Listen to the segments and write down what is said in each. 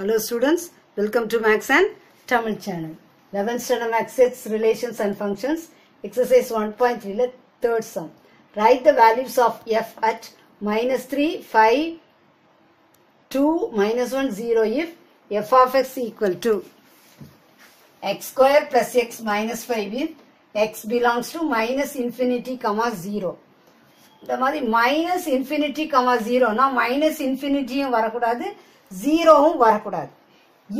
Hello students, welcome to Max and Tamil channel. 11th standard Max sets relations and functions. Exercise 1.3, the third sum. Write the values of f at minus 3, 5, 2, minus 1, 0 if f of x equal to x square plus x minus 5 if x belongs to minus infinity comma 0. The minus infinity comma 0. Now minus infinity varakudadu. 0 hum varakudadu.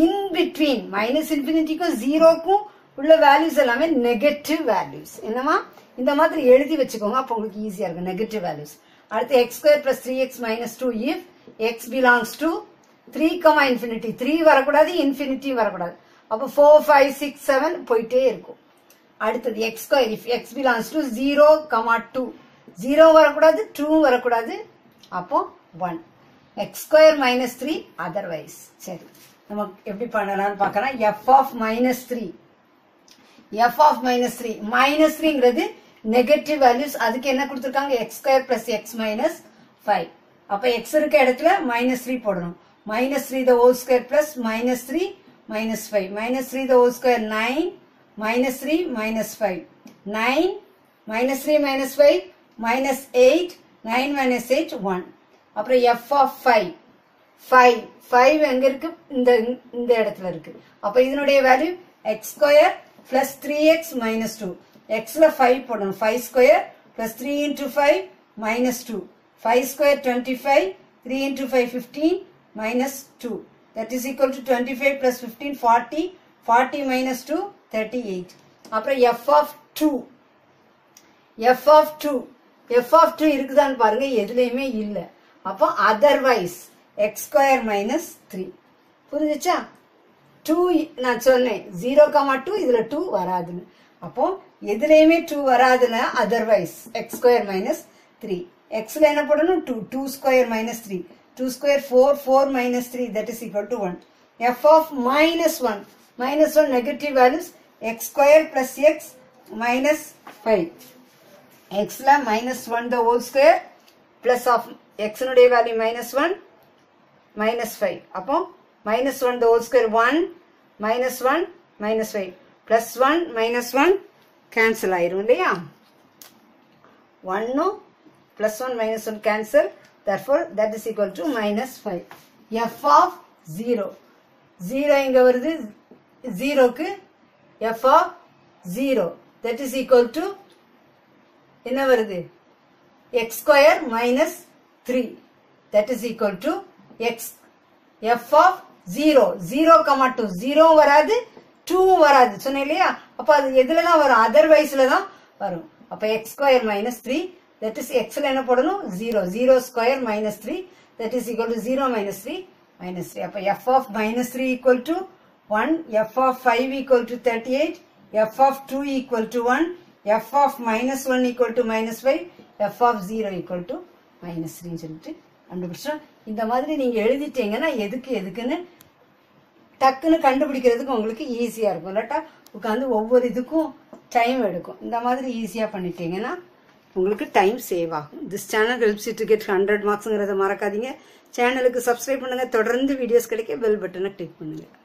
In between minus infinity ko 0 ku ulla values allame negative values. Enna indha maadhiri ezhuthi vechukonga appo ungalku easy irukku negative values. Adutha x square plus 3x minus 2 if x belongs to 3 comma infinity. 3 varakudadu infinity varakudadu. Appo 4 5 6 7 poite irukum. Adutha x square if x belongs to 0 comma 2. 0 varakudadu 2 varakudadu appo 1. X square minus 3 otherwise. Seri. Namak eppadi pannalam paakana f of minus 3. F of minus 3. Minus 3 ingiradhu negative values. Adukku enna kuduthirukanga x square plus x minus 5. Appo x irukka edathila minus 3 podanum. Minus 3 the whole square plus minus 3 minus 5. Minus 3 the whole square 9 minus 3 minus 5. 9 minus 3 minus 5 minus 8 9 minus 8 1. அப்புறம் f of 5 5 5 எங்க இருக்கு இந்த இடத்துல இருக்கு அப்ப இதனுடைய value x square plus 3x minus 2 x ல 5 போடணும் 5 square plus 3 into 5 minus 2 5 square 25 3 into 5 15 minus 2 that is equal to 25 plus 15 40 40 minus 2 38 அப்புறம் f of 2 f of 2 f of 2 இருக்குதான்னு பாருங்க எதுலயுமே இல்ல Upon otherwise, x square minus 3. Puricha 2 nachone 0,2 is 2 varadana. Upon Yedreme 2 varadana otherwise, x square minus 3. X line upon 2, 2 square minus 3. 2 square 4, 4 minus 3 that is equal to 1. F of minus 1. Minus 1 negative values x square plus x minus 5. X la minus 1 the whole square plus of x no day value minus 1 minus 5 upon minus 1 the whole square 1 minus 5 plus 1 minus 1 cancel iron 1 no plus 1 minus 1 cancel therefore that is equal to minus 5 f of 0 0 inga 0 ku f of 0 that is equal to x square minus 3 that is equal to x f of 0 0 comma 2 0 varadu 2 varadu sonneilla appo adu edhula la varum otherwise la dhaan varum appo x square minus 3 that is x la enna podanum 0 0 square minus 3 that is equal to 0 minus 3 minus 3 appo f of minus 3 equal to 1 f of 5 equal to 38 f of 2 equal to 1 f of minus 1 equal to minus 5 f of 0 equal to minus 3 சொல்லிட்டு கண்டுபிடிச்சோம் இந்த மாதிரி நீங்க எழுதிட்டீங்கன்னா எதுக்கு எதுக்குன்னு டக்குன்னு கண்டுபிடிக்கிறதுக்கு உங்களுக்கு ஈஸியா இருக்கும் இல்லட்டா உட்கார்ந்து ஒவ்வொரு இதுக்கும் டைம் எடுக்கும் இந்த மாதிரி ஈஸியா பண்ணிட்டீங்கன்னா உங்களுக்கு டைம் சேவ் ஆகும் this channel helps you to get 100 marksங்கறதை மறக்காதீங்க சேனலுக்கு subscribe பண்ணுங்க தொடர்ந்து வீடியோஸ் கிடைக்க bell button-ஐ click பண்ணுங்க